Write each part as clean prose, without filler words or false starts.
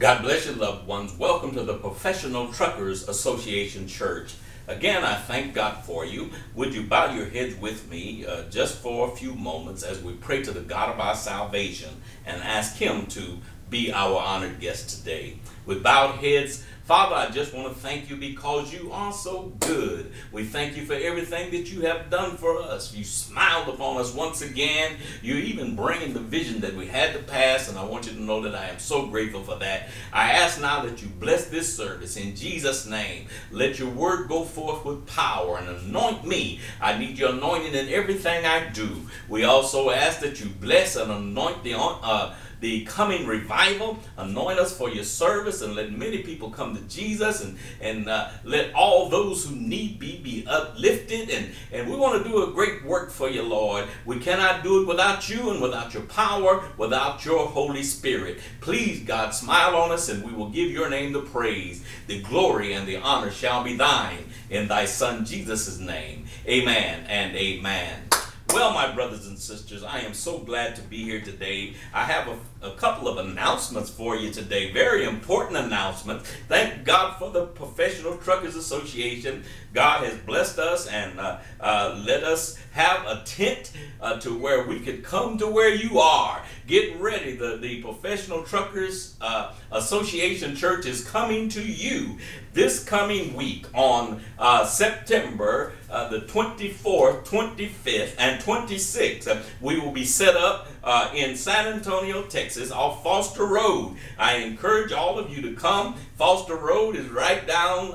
God bless your loved ones. Welcome to the Professional Truckers Association Church. Again, I thank God for you. Would you bow your heads with me just for a few moments as we pray to the God of our salvation and ask Him to be our honored guest today. With bowed heads, Father, I just want to thank you because you are so good. We thank you for everything that you have done for us. You smiled upon us once again. You're even bringing the vision that we had to pass, and I want you to know that I am so grateful for that. I ask now that you bless this service in Jesus' name. Let your word go forth with power and anoint me. I need your anointing in everything I do. We also ask that you bless and anoint the coming revival. Anoint us for your service and let many people come to Jesus, and let all those who need be uplifted, and we want to do a great work for you, Lord. We cannot do it without you and without your power, without your Holy Spirit. Please, God, smile on us and we will give your name the praise. The glory and the honor shall be thine in thy Son Jesus' name. Amen and amen. Well, my brothers and sisters, I am so glad to be here today. I have a couple of announcements for you today, very important announcements. Thank God for the Professional Truckers Association. God has blessed us and let us have a tent to where we could come to where you are. Get ready. The Professional Truckers Association Church is coming to you this coming week on September the 24th, 25th, and 26th. We will be set up in San Antonio, Texas, off Foster Road. I encourage all of you to come. Foster Road is right down,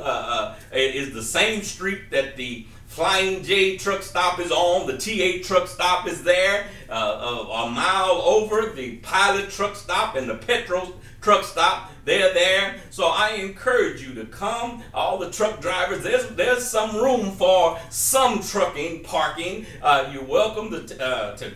is the same street that the Flying J truck stop is on. The TA truck stop is there. A mile over, the pilot truck stop and the petrol truck stop, they're there. So I encourage you to come. All the truck drivers, there's some room for some trucking parking. You're welcome to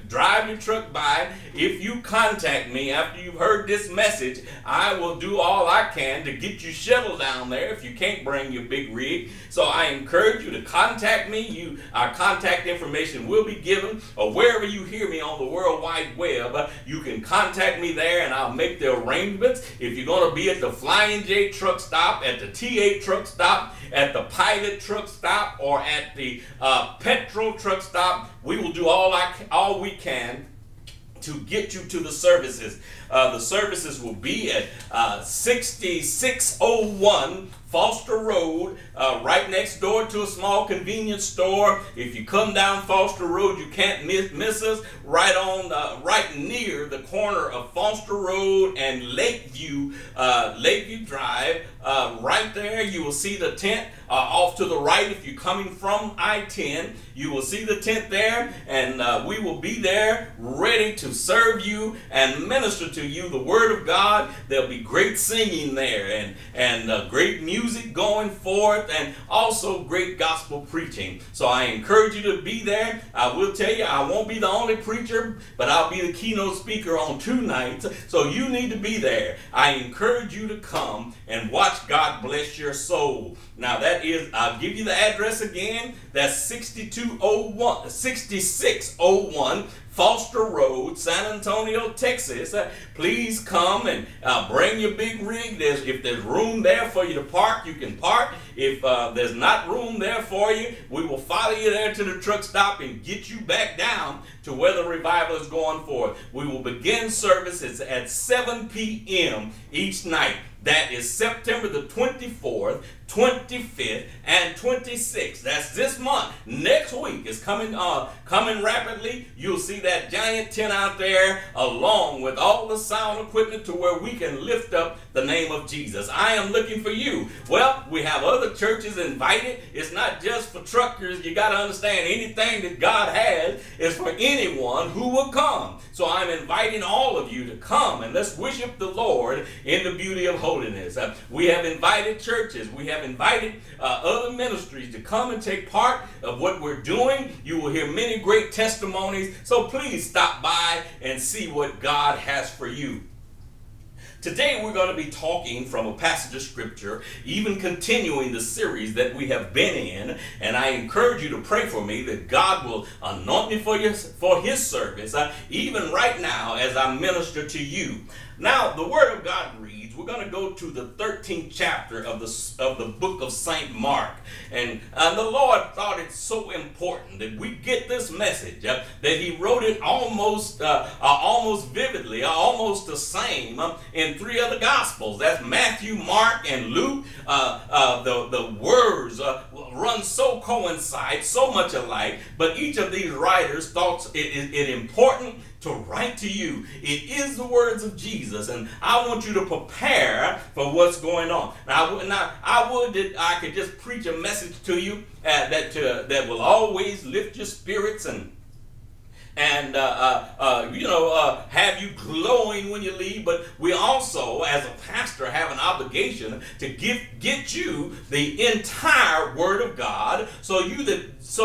drive your truck by. If you contact me after you've heard this message, I will do all I can to get you shuttled down there if you can't bring your big rig. So I encourage you to contact me. Our contact information will be given, or wherever you hear me on the World Wide Web, you can contact me there and I'll make the arrangements. If you're going to be at the Flying J truck stop, at the TA truck stop, at the pilot truck stop, or at the petrol truck stop, we will do all we can to get you to the services. The services will be at 6601 Foster Road, right next door to a small convenience store. If you come down Foster Road, you can't miss us. Right on, right near the corner of Foster Road and Lakeview, Lakeview Drive. Right there, you will see the tent off to the right. If you're coming from I-10, you will see the tent there, and we will be there ready to serve you and minister to you the Word of God. There'll be great singing there, and great music. Music going forth, and also great gospel preaching. So I encourage you to be there. I will tell you, I won't be the only preacher, but I'll be the keynote speaker on two nights. So you need to be there. I encourage you to come and watch God bless your soul. Now that is, I'll give you the address again. That's 6601 Foster Road, San Antonio, Texas. Please come and bring your big rig. If there's room there for you to park, you can park. If there's not room there for you, we will follow you there to the truck stop and get you back down to where the revival is going forth. We will begin services at 7 p.m. each night. That is September the 24th, 25th, and 26th. That's this month. Next week is coming rapidly. You'll see that giant tent out there along with all the sound equipment to where we can lift up the name of Jesus. I am looking for you. Well, we have other churches invited. It's not just for truckers. You got to understand, anything that God has is for anyone who will come. So I'm inviting all of you to come, and let's worship the Lord in the beauty of holiness. We have invited churches. We have invited other ministries to come and take part of what we're doing. You will hear many great testimonies. So please stop by and see what God has for you. Today we're going to be talking from a passage of scripture, even continuing the series that we have been in, and I encourage you to pray for me that God will anoint me for His service, even right now as I minister to you. Now, the Word of God reads, we're going to go to the 13th chapter of the book of Saint Mark. And the Lord thought it so important that we get this message, that He wrote it almost vividly, almost the same in three other Gospels. That's Matthew, Mark, and Luke. The words run so coincide, so much alike, but each of these writers thought it important to write to you. It is the words of Jesus, and I want you to prepare for what's going on. Now I would that I could just preach a message to you that will always lift your spirits and have you glowing when you leave, but we also, as a pastor, have an obligation to get you the entire Word of God, so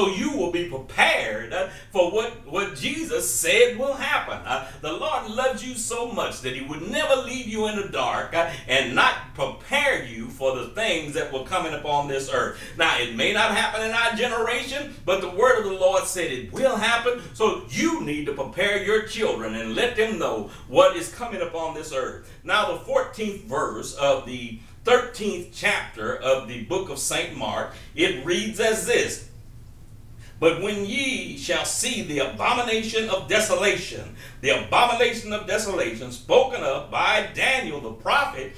you will be prepared for what Jesus said will happen. The Lord loves you so much that He would never leave you in the dark and not prepare you for the things that were coming upon this earth. Now, it may not happen in our generation, but the Word of the Lord said it will happen, so you need to prepare your children and let them know what is coming upon this earth. Now, the 14th verse of the 13th chapter of the book of St. Mark, it reads as this: "But when ye shall see the abomination of desolation," the abomination of desolation spoken of by Daniel the prophet,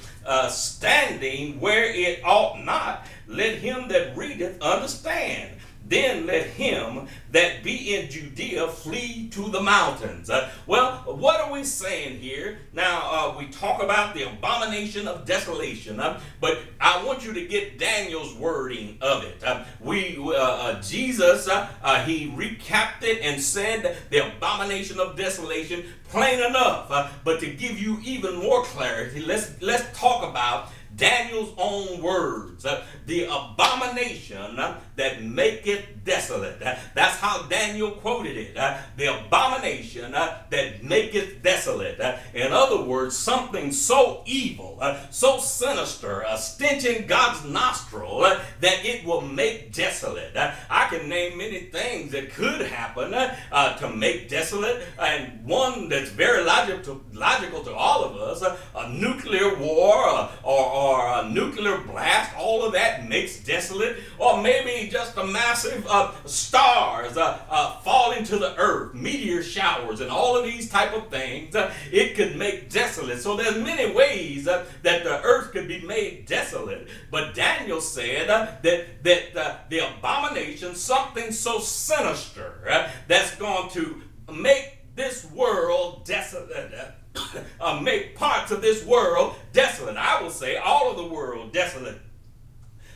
"standing where it ought not, let him that readeth understand. Then let him that be in Judea flee to the mountains." Well, what are we saying here? Now, we talk about the abomination of desolation, but I want you to get Daniel's wording of it. Jesus, he recapped it and said the abomination of desolation, plain enough, but to give you even more clarity, let's talk about Daniel's own words, the abomination that maketh desolate. That's how Daniel quoted it, the abomination that maketh desolate. In other words, something so evil, so sinister, stenching God's nostril, that it will make desolate. I can name many things that could happen to make desolate, and one that's very logical to all of us, a nuclear war or a nuclear blast, all of that makes desolate. Or maybe just a massive stars falling to the earth, meteor showers, and all of these type of things, it could make desolate. So there's many ways that the earth could be made desolate. But Daniel said that the abomination, something so sinister that's going to make this world desolate, make parts of this world desolate. I will say all of the world desolate.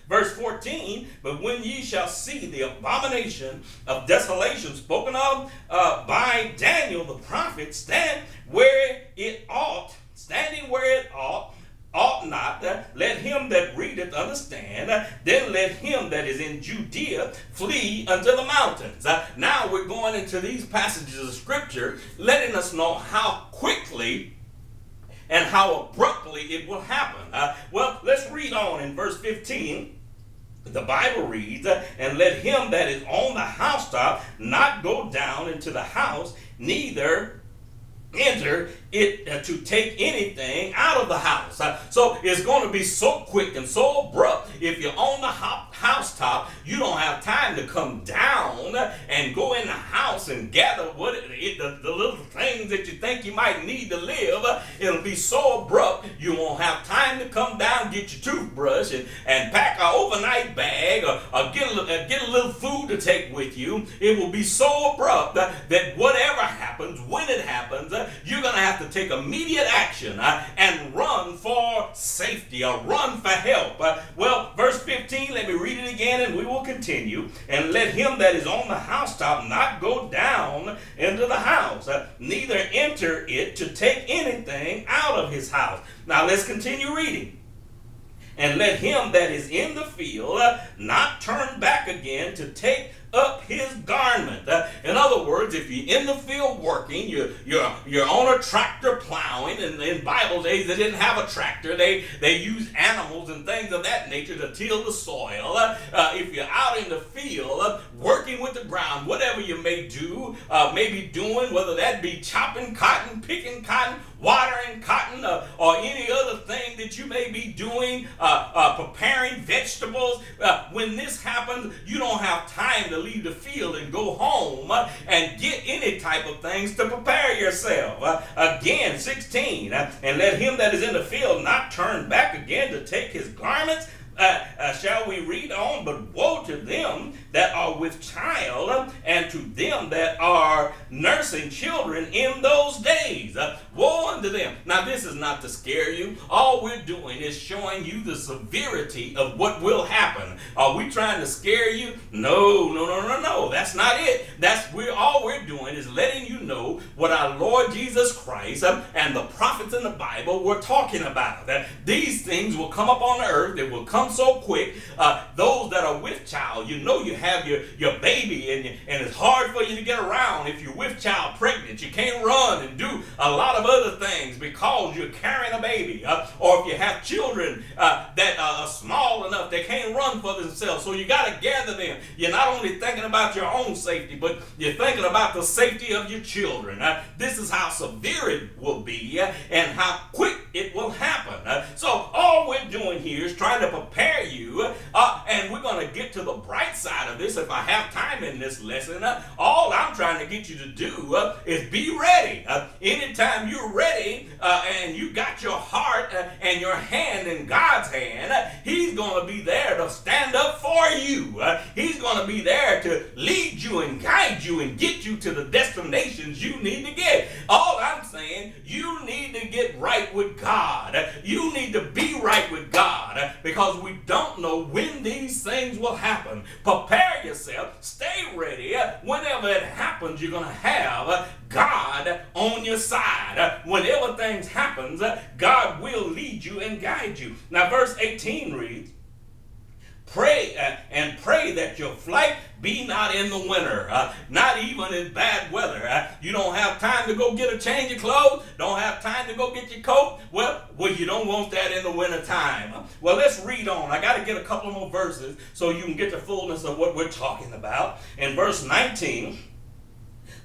Verse 14, "But when ye shall see the abomination of desolation spoken of by Daniel the prophet, standing where it ought not, let him that readeth understand, then let him that is in Judea flee unto the mountains." Now we're going into these passages of scripture, letting us know how quickly and how abruptly it will happen. Well, let's read on in verse 15. The Bible reads, "And let him that is on the housetop not go down into the house, neither enter it to take anything out of the house." So it's going to be so quick and so abrupt. If you're on the housetop, you don't have time to come down and go in the house and gather what the little things that you think you might need to live. It'll be so abrupt, you won't have time to come down, get your toothbrush, and pack an overnight bag, or get a little food to take with you. It will be so abrupt that whatever happens, when it happens, you're going to have to take immediate action and run for safety or run for help. Well, verse 15, let me read it again and we will continue. "And let him that is on the housetop not go down into the house, neither enter it to take anything out of his house." Now let's continue reading. and let him that is in the field not turn back again to take up his garment. In other words, if you're in the field working, you're on a tractor plowing, and in Bible days they didn't have a tractor. They used animals and things of that nature to till the soil. If you're out in the field working with the ground, whatever you may do, maybe doing, whether that be chopping cotton, picking cotton, watering cotton, or any other thing that you may be doing, preparing vegetables, when this happens, you don't have time to leave the field and go home and get any type of things to prepare yourself. Again, 16, and let him that is in the field not turn back again to take his garments. Shall we read on? But woe to them that are with child, and to them that are nursing children in those days. Woe unto them. Now, this is not to scare you. All we're doing is showing you the severity of what will happen. Are we trying to scare you? No. That's not it. All we're doing is letting you know what our Lord Jesus Christ and the prophets in the Bible were talking about. That these things will come upon the earth. They will come so quick. Those that are with child, you know, you have your baby, and it's hard for you to get around if you're with child pregnant. You can't run and do a lot of other things because you're carrying a baby. Or if you have children that are small enough, they can't run for themselves, so you got to gather them. You're not only thinking about your own safety, but you're thinking about the safety of your children. This is how severe it will be and how quick it will happen. So all we're doing here is trying to prepare you, and we're going to get to the bright side of this if I have time in this lesson. All I'm trying to get you to do is be ready. Anytime you're ready and you got your heart and your hand in God's hand, he's going to be there to stand up for you. He's going to be there to lead you and guide you and get you to the destinations you need to get. All I'm saying, you need to get right with God. You need to be right with God, because we don't know when these things will happen. Prepare yourself. Stay ready. Whenever it happens, you're going to have God on your side. Whenever things happen, God will lead you and guide you. Now, verse 18 reads, pray and pray that your flight be not in the winter, not even in bad weather. You don't have time to go get a change of clothes, don't have time to go get your coat. Well, you don't want that in the winter time. Well, let's read on. I got to get a couple more verses so you can get the fullness of what we're talking about. In verse 19,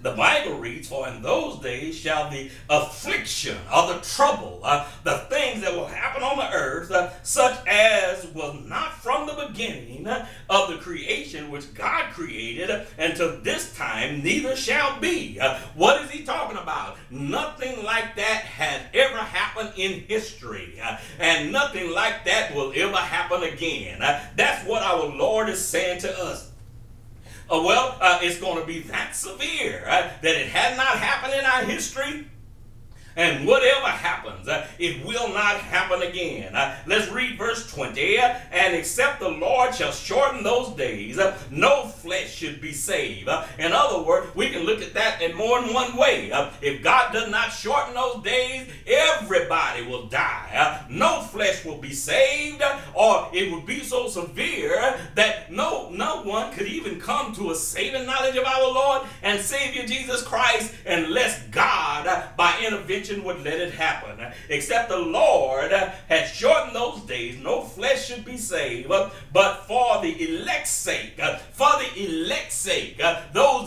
the Bible reads, for in those days shall the affliction or the trouble, the things that will happen on the earth, such as was not from the beginning of the creation which God created until this time, neither shall be. What is he talking about? Nothing like that has ever happened in history, and nothing like that will ever happen again. That's what our Lord is saying to us. It's going to be that severe that it had not happened in our history. And whatever happens, it will not happen again. Let's read verse 20. And except the Lord shall shorten those days, no flesh should be saved. In other words, we can look at that in more than one way. If God does not shorten those days, everybody will die. No flesh will be saved, or it would be so severe that no one could even come to a saving knowledge of our Lord and Savior Jesus Christ unless God, by intervention, would let it happen. Except the Lord had shortened those days, no flesh should be saved, but for the elect's sake, those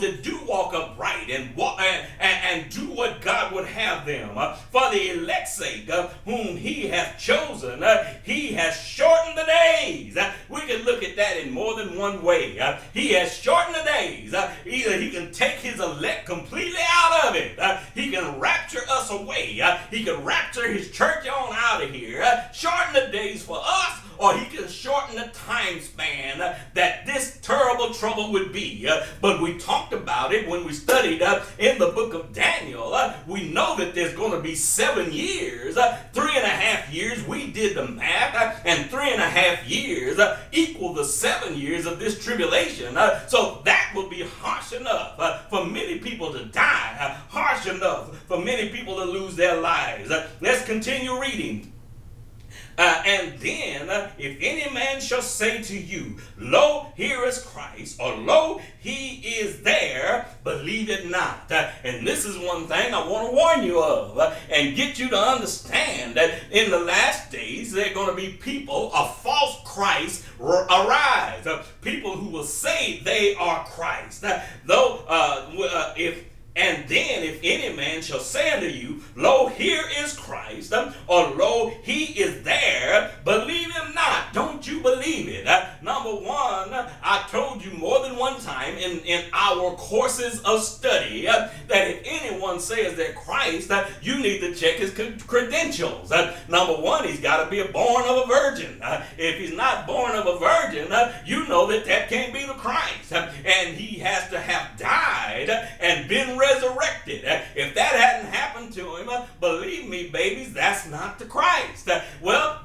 that do walk upright and do what God would have them, for the elect's sake, whom he hath chosen, he has shortened the days. We can look at that in more than one way. He has shortened the days. Either he can take his elect completely out of it, he can rapture us away. He can rapture his church on out of here, shorten the days for us, or he can shorten the time span that this terrible trouble would be. But we talked about it when we studied in the book of Daniel. We know that there's going to be 7 years, 3.5 years. We did the math, and 3.5 years equal the 7 years of this tribulation. So that will be harsh enough for many people to die, harsh enough for many people to lose their lives. Let's continue reading. And then, if any man shall say to you, Lo, here is Christ, or Lo, he is there, believe it not. And this is one thing I want to warn you of and get you to understand that in the last days, there are going to be people, a false Christ arise, people who will say they are Christ. And then if any man shall say unto you, Lo, here is Christ, or Lo, he is there, believe him not. Don't you believe it. Number one, I told you more than one time in our courses of study that if anyone says that Christ, you need to check his credentials. Number one, he's got to be born of a virgin. If he's not born of a virgin, you know that that can't be the Christ. And he has to have died and been resurrected. If that hadn't happened to him, believe me, babies, that's not the Christ. Well,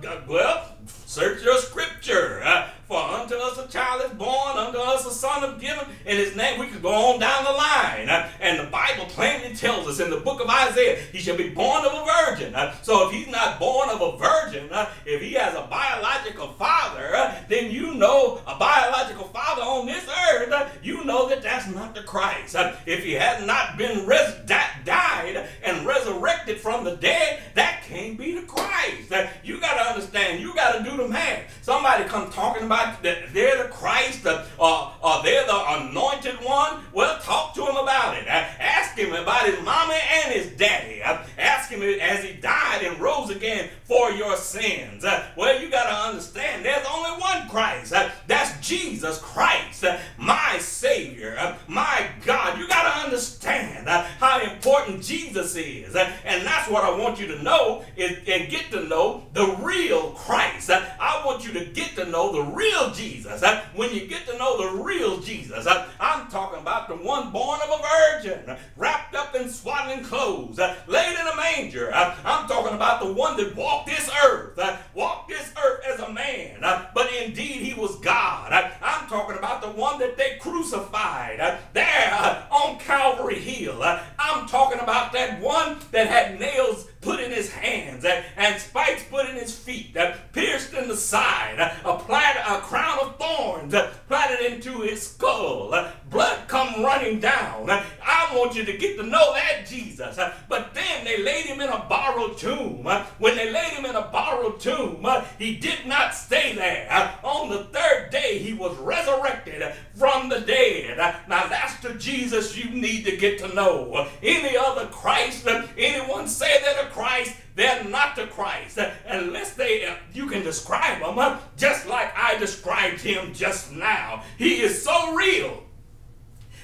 search your scripture. For unto us a child is born, unto us a son is given, and his name, we could go on down the line. And the Bible plainly tells us in the book of Isaiah, he shall be born of a virgin. So if he's not born of a virgin, if he has a biological father, then you know a biological father on this earth, you know that that's not the Christ. If he has not been died and resurrected from the dead, that can't be the Christ. You got to understand, you got to do the math. Somebody come talking about that they're the Christ, or they're the anointed one. Well, talk to him about it. Ask him about his mommy and his daddy. Ask him as he died and rose again for your sins. Well, you got to understand there's only one Christ. That's Jesus Christ, my Savior, my God. You got to understand how important Jesus is. And that's what I want you to know and get to know the real Christ. I want you to get to know the real Jesus. When you get to know the real Jesus, I'm talking about the one born of a virgin, wrapped up in swaddling clothes, laid in a manger. I'm talking about the one that walked this earth as a man, but indeed he was God. I'm talking about the one that they crucified there on Calvary Hill. I'm talking about that one that had nails put in his hands and spikes put in his feet, pierced in the side, applied a crown of thorns, planted into his skull, blood come running down. I want you to get to know that Jesus. But then they laid him in a borrowed tomb. When they laid him in a borrowed tomb, he did not stay there. On the third day, he was resurrected from the dead. Now that's the Jesus you need to get to know. Any other Christ, anyone say that a Christ, they're not the Christ. Unless they, you can describe him just like I described him just now. He is so real.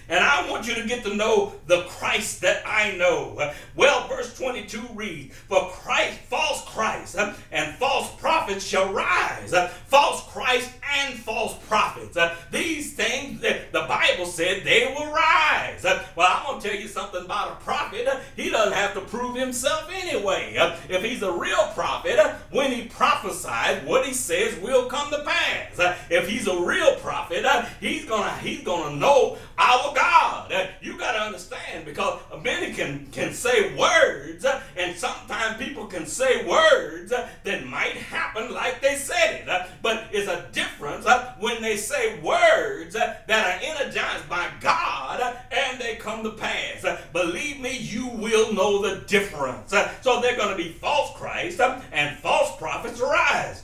And I want you to get to know the Christ that I know. Well, verse 22 reads, For Christ, false Christ and false prophets shall rise. False Christ and false prophets. These things, the Bible said, they will rise. Well, I'm going to tell you something about a prophet. He doesn't have to prove himself anyway. If he's a real prophet, when he prophesies, what he says will come to pass. If he's a real prophet, he's gonna know our God. You got to understand, because many can say words, and sometimes people can say words that might happen like they said it. But it's a difference when they say words that are energized by God and they come to pass. Believe me, you will know the difference. So they're going to be false Christ and false prophets rise.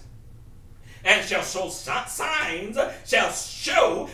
And shall show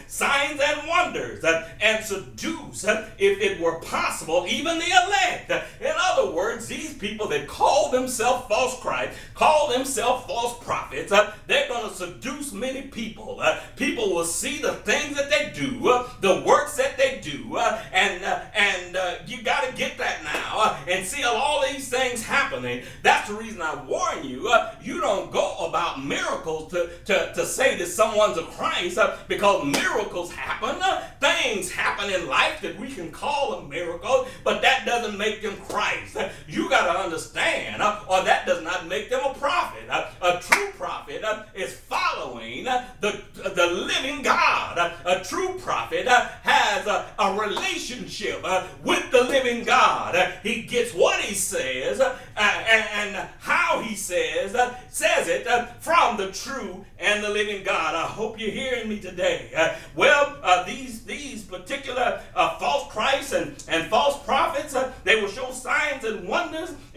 signs and wonders, and seduce, if it were possible, even the elect. In other words, these people that call themselves false Christ, call themselves false prophets, they're going to seduce many people. People will see the things that they do, the works that they do, and you got to get that now, and see all these things happening. That's the reason I warn you, you don't go about miracles to say that someone's a Christ, because miracles happen. Things happen in life that we can call a miracle, but that doesn't make them Christ. You got to understand, or that does not make them a prophet. A true prophet is following the living God. A true prophet has a relationship with the living God. He gets what he says and how how he says it from the true and the living God. I hope you're hearing me today. These particular false Christs and false prophets, they will show signs and wonders